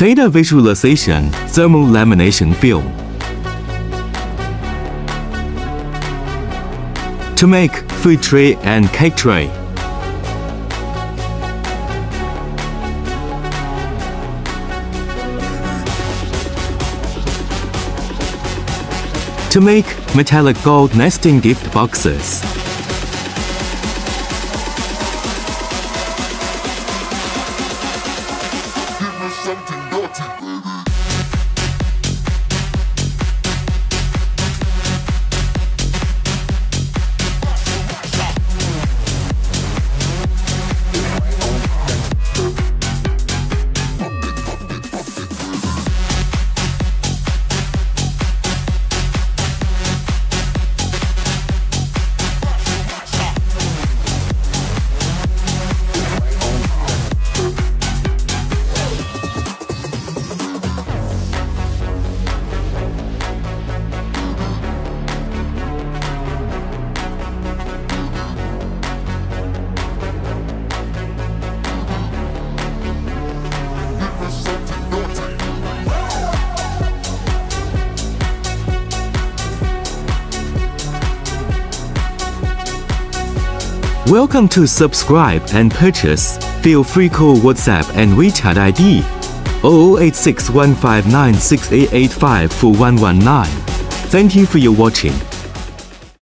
Data Visualization Thermal Lamination Film. To make food tray and cake tray. To make metallic gold nesting gift boxes. Welcome to subscribe and purchase. Feel free call WhatsApp and WeChat ID 086159688541119. Thank you for your watching.